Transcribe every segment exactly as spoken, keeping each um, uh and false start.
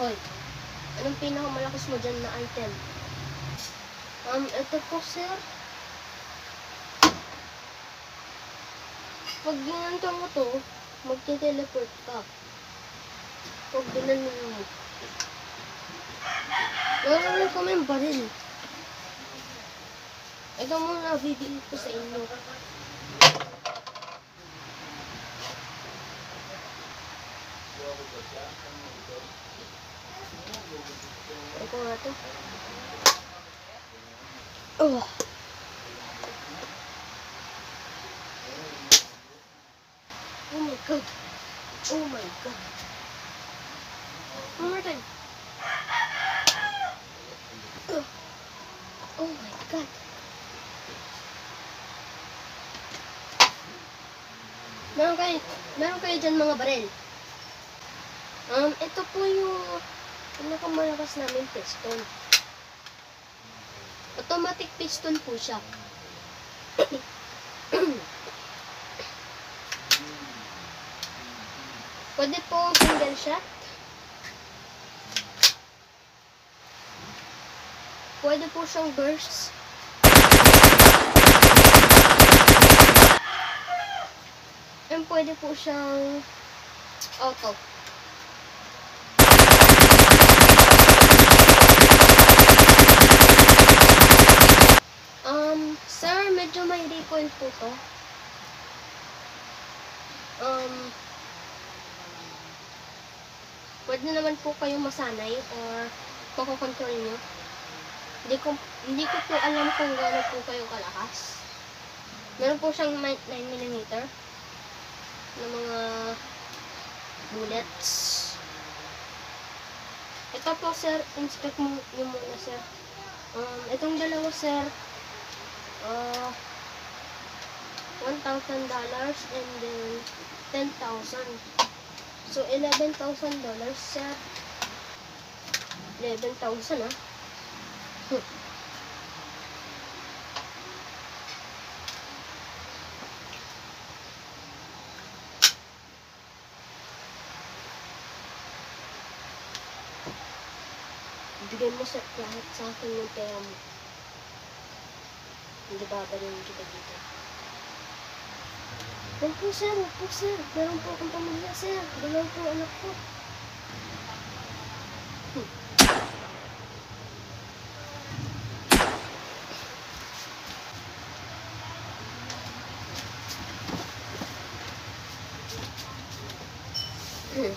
Hoy, anong pinakamalakas mo dyan na item? Um, ito po, sir. Pag ginanto mo to, magte-teleport ka. Pag ginanin mo. Gagawin kami yung baril. Ito muna, video ko sa inyo. Eko nga to. Oh. Oh my god. Oh my god. One more time. Oh, oh my god. Meron kayo, meron kayo dyan mga barel. Um, ito po yung pinakamalakas namin piston. Automatic piston po siya. Pwede po single shot. Pwede po siyang burst. And pwede po siyang auto. Sir, medyo may recoil po to. Um, pwede naman po kayong masanay or makokontrol nyo. Hindi ko, hindi ko po alam kung gano'n po kayo kalakas. Meron po siyang nine millimeter na mga bullets. Ito po, sir. Inspect mo nyo muna, sir. Um, itong dalawa, sir. Uh, one thousand dollars and then ten thousand. So, eleven thousand dollars, sir. eleven thousand, ah. Huh. Bigyan mo sa lahat sa akin yung pera mo. Hindi ba ba rin kita dito? Huwag po, sir. Huwag po, sir. Meron po akong pamilya, sir. Dalawa po, anak ko. Hmm.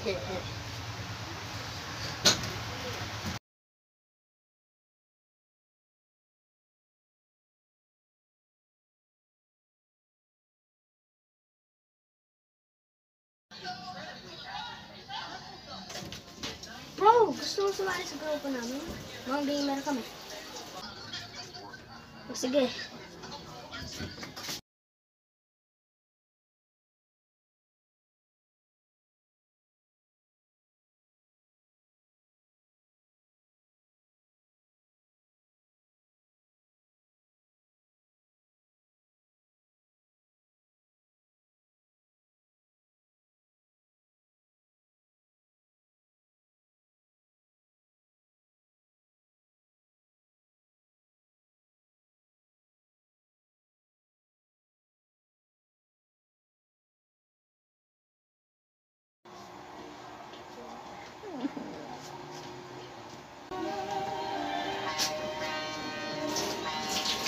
Bro, gusto mo sumali sa grupo namin? Mga gamer kami. O sige.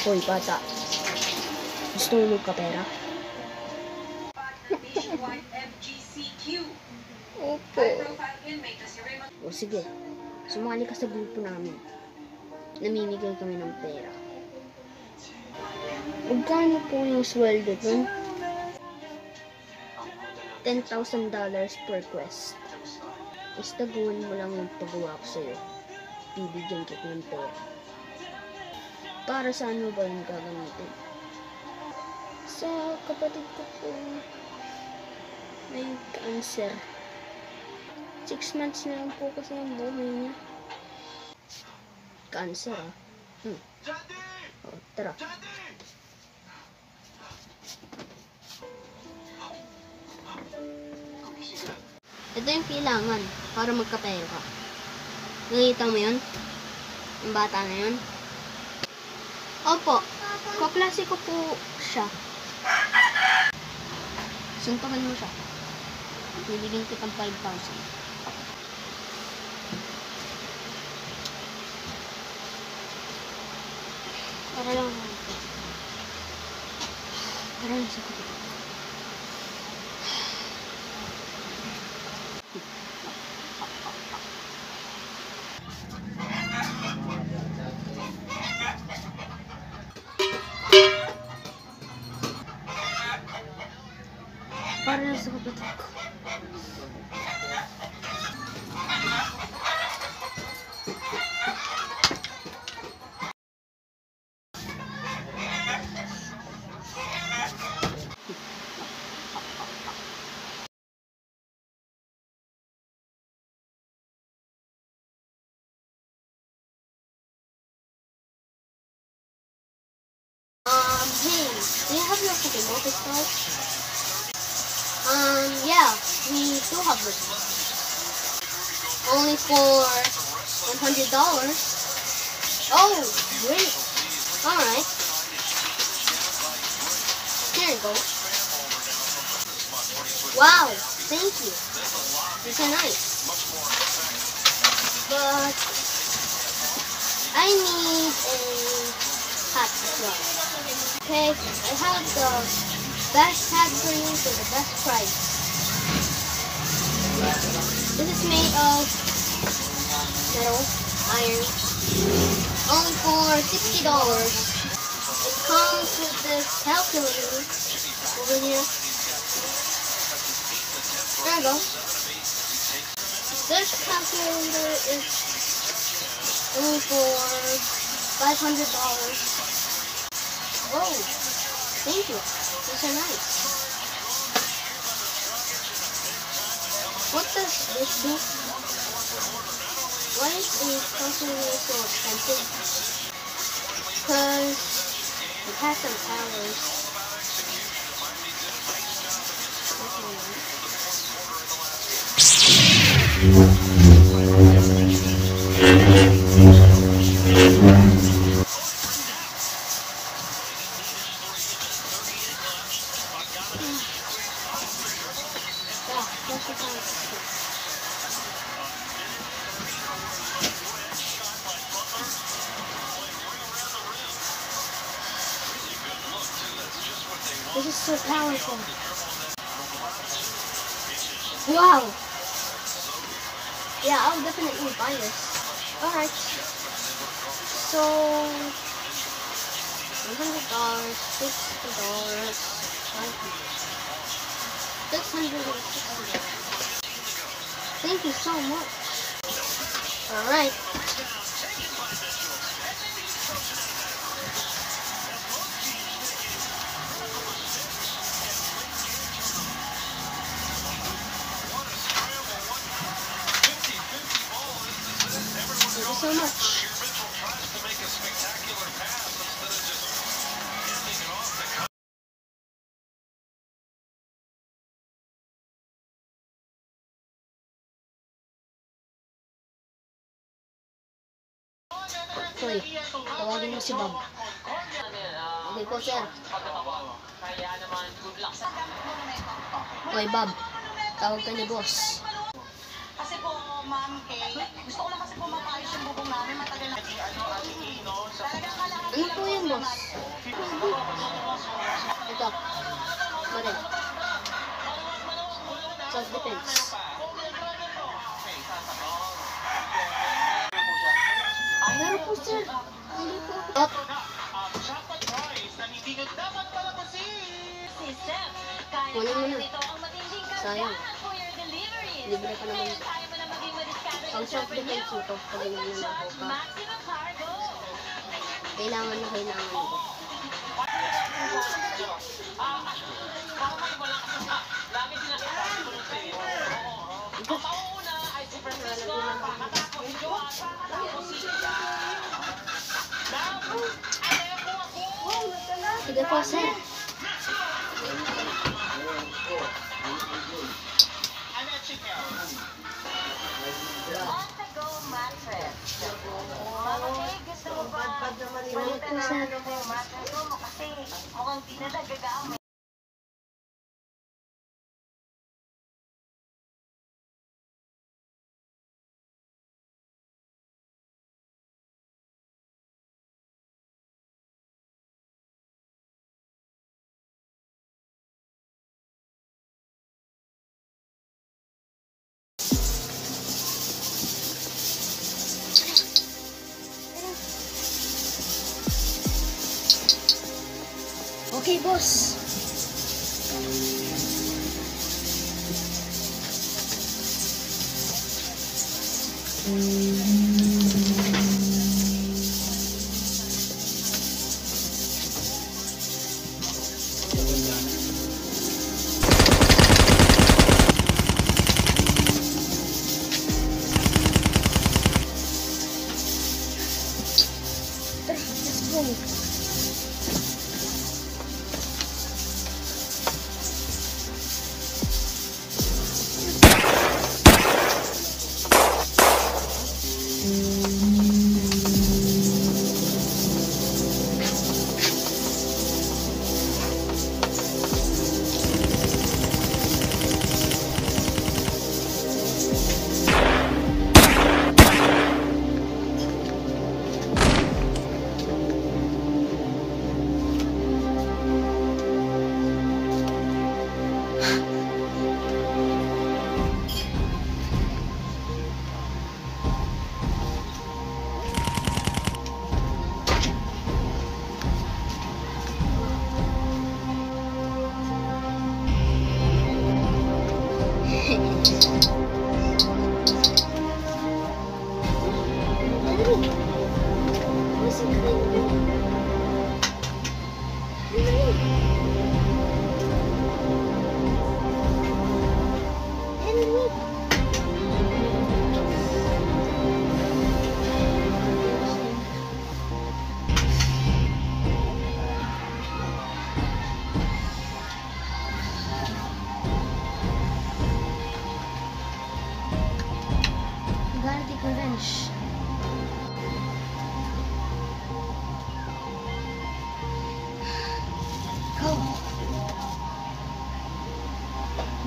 Hoy, bata. Gusto mo ka pera? Opo. O sige, sumali ka sa grupo namin. Namimigay kami ng pera. Magkano po yung sweldo dun? ten thousand dollars per quest. Basta gawin mo lang yung pagawa ko sa'yo. Bibigyan kita ng pera. Para saan mo ba yung gagamitin? Sa kapatid ko po, may cancer. Six months na lang po kasi yung buhay niya. Cancer, ah. Hmm. O, tara. Ito yung kailangan para magkapera ka. Nakita mo yun? Ang bata na yun? Opo, kaklase ko po siya. Suntukan mo siya. Bibigyan kitang five thousand. Para lang. Para lang sa kapit. Para sa kapatid ko. Um, hey, do you have your Pokemon Pistol? Um, yeah, we do have this one. Only for one hundred dollars. Oh, great. Alright. Here you go. Wow, thank you. These are nice. But I need a hat as well. Okay, I have the best hat for you for the best price. This is made of metal, iron, only for sixty dollars. It comes with this calculator over here. There we go. This calculator is only for five hundred dollars. Whoa! Thank you. These are nice. What does this do? Why is the calculator so expensive? Because it has some powers. This is so powerful. Wow! Yeah, I'll definitely buy it. Alright. So one hundred dollars, sixty dollars, six hundred and sixty dollars. Thank you so much. Alright. So much. To make a spectacular pass instead of just handing it off the cup. Sorry, tawagin mo si Bob. Okay po, sir. Okay, Bob. Tawag ka ni boss. Kasi po, ma'am Kay, gusto ko lang kasi po makaayos yung bubong namin, matagal na. Ano po yun, boss? Ito. Marin. Self-defense. Meron po, sir. Hindi po. Up. Kunin mo na. Sayang. Libre pa naman ito. Ang self-defense ito, kailangan na ako pa. Kailangan na kailangan ito. Sige po, sir. Balitan na ano yung matalo mo kasi mukhang di na nagagamit. Okay, boss.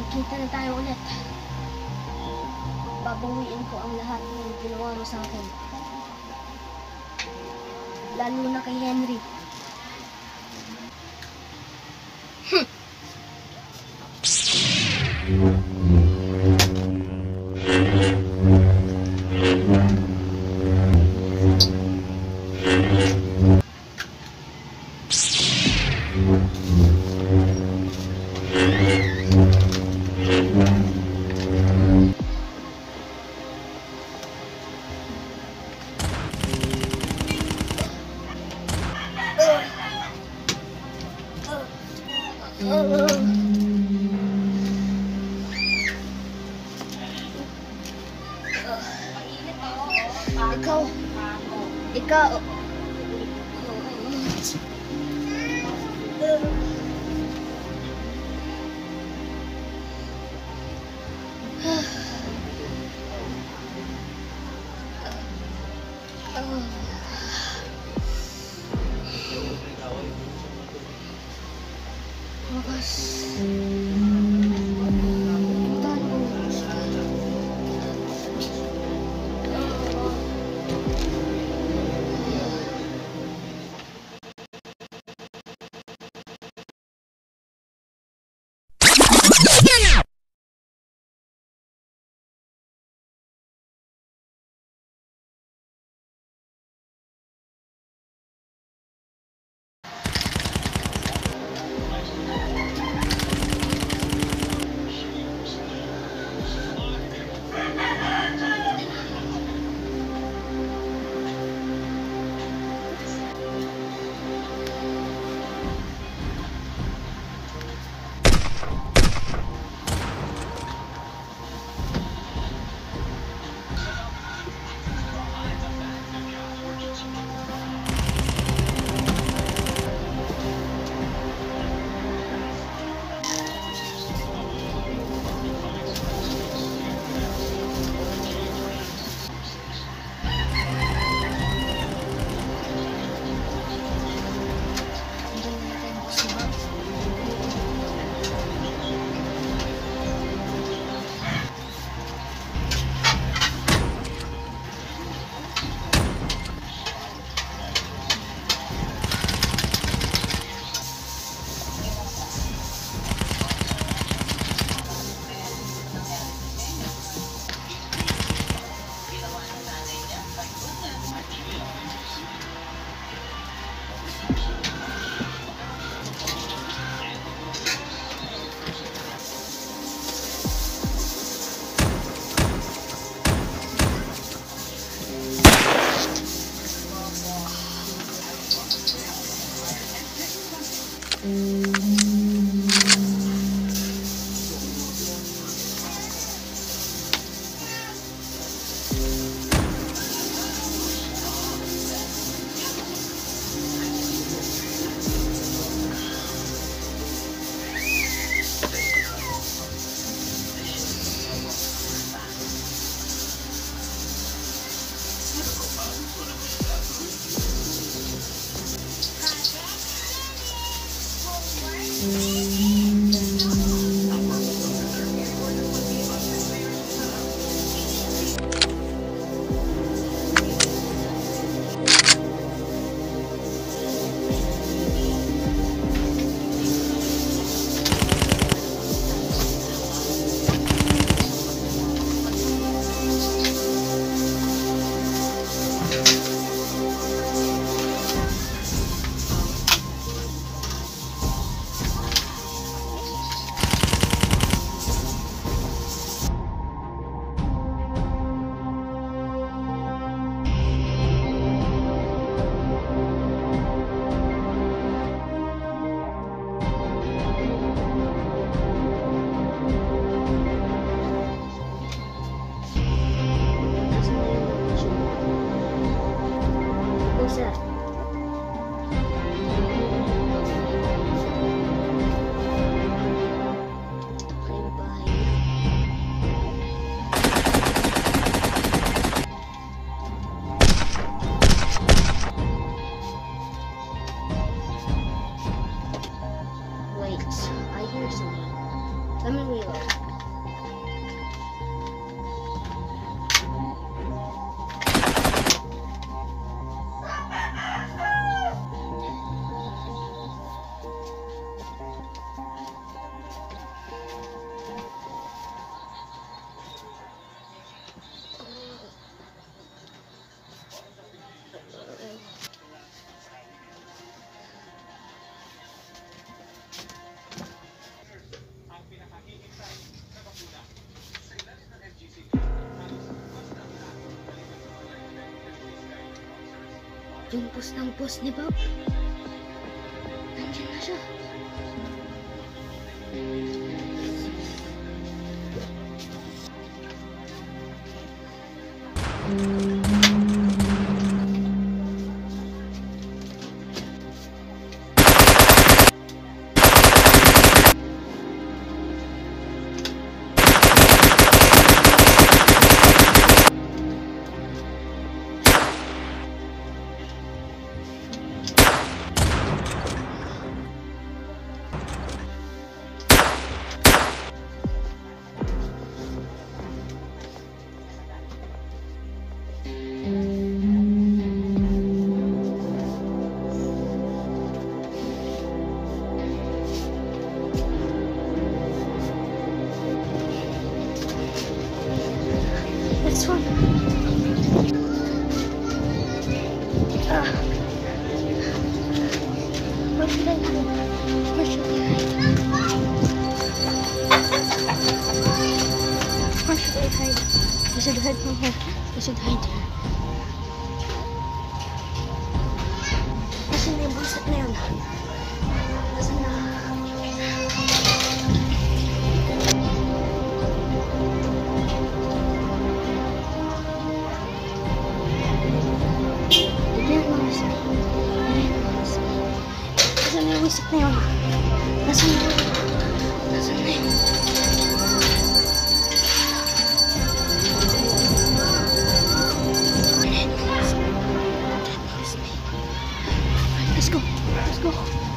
Kita na tayo ulit. Babawiin ko ang lahat ng ginawa mo sa akin. Lalo na kay Henry. Hm. Ikaw. Ikaw. Yung post ng post ni Bob. Nandiyan na siya. This one. Ah. What should I do? What should I hide? What should I hide? I should hide from her. I should hide her. Kasi may bunset na yun. Kasi na. Nasaan na yun? Nasaan na yun? Nasaan na yun? Let's go! Let's go!